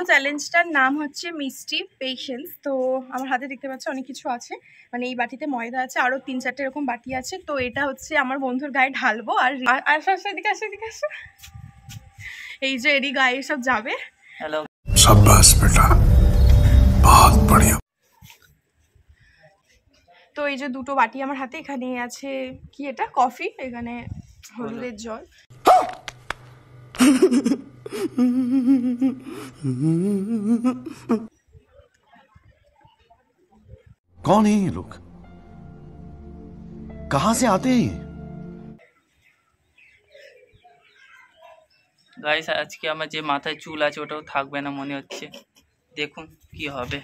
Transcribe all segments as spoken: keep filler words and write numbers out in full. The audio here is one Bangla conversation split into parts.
तो चैलेंजटार नाम हच्छे मिस्टी पेशेंस। तो आमार हाथे देखते पाच्छो अनेक किछु आछे, माने एई बाटीते मयदा आछे, आरो तीन चारटे एरकम बाटी आछे। तो एटा हच्छे आमार बंधुर गाये ढालबो। आर आशा आशा एदिके आशा एदिके आशा, एई जे एरि गाये सब जाबे। हेलो शाबाश बेटा, बहुत बढ़िया। तो ये दुटो बाटी आमार हाथे, एखाने आछे कि एटा कफि, एखाने हलुदेर जल। कौन है ये लोग, कहां से आते हैं? गाइस आज के आमार जे माथाय चुल आछे ओटाओ थाकबे ना मने हच्छे, देखुन कि होबे।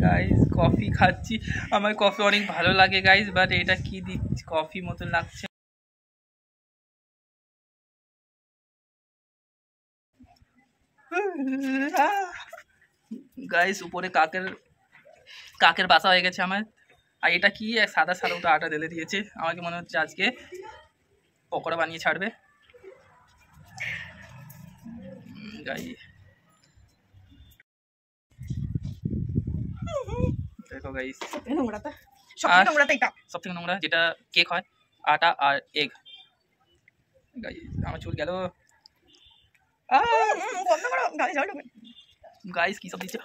गाइस कफि खाচ্ছি, আমার কফি অনেক ভালো লাগে গাইস, বাট এটা কি দিচ্ছে কফি মতো লাগছে। গাইস উপরে কাকের কাকের বাসা হয়ে গেছে আমার। আর এটা কি সাদা সাদা ওটা আটা ঢেলে দিয়েছে, আমাকে মনে হচ্ছে আজকে পকোড়া বানিয়ে ছাড়বে। গাইস देखो गाइस नंगराता सबसे नंगराता এটা सबसे नंगरा যেটা কেক হয় আটা আর এগ। गाइस আমার চুল গেল। আ বন্ধ করো গাইস, যাও তুমি। गाइस কি সব দিছে,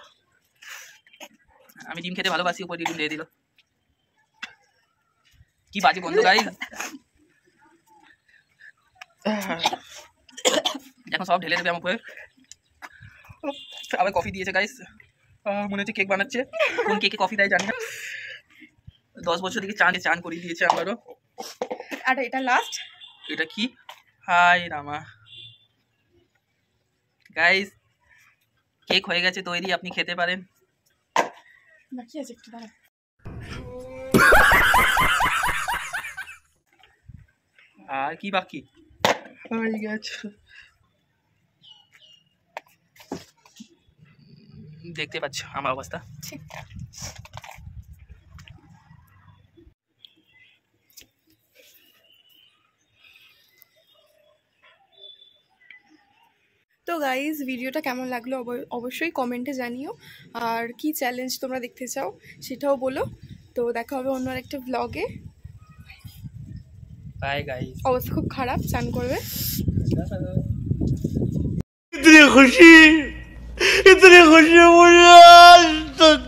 আমি ডিম খেতে ভালোবাসি, উপরে ডিম দিয়ে দিল। কি বাজে বন্ধ गाइस, দেখো সব ঢেলে দেবে আমার উপরে। আবার কফি দিয়েছে गाइस, মনে হচ্ছে কেক বানাচ্ছে, কোন কেকে কফি দেয় জানি না। দশ বছর থেকে চাঁদে চান করিয়ে দিয়েছে আমারও। আর এটা লাস্ট, এটা কি হাই রামা। গাইস কেক হয়ে গেছে তৈরি, আপনি খেতে পারেন, বাকি আছে একটু দাঁড়াও। আর কি বাকি হয়ে গেছে देखते पाच आमार अवस्था। तो गाइज भिडियोটা কেমন লাগলো অবশ্যই কমেন্টে জানিও, আর কি চ্যালেঞ্জ তোমরা দেখতে চাও সেটাও বলো। তো দেখা হবে অন্য একটা ব্লগে। Bye guys. অবস্থা খুব খারাপ, চান করবে इतनी खुशी इतनी खुशी मुझे आज तक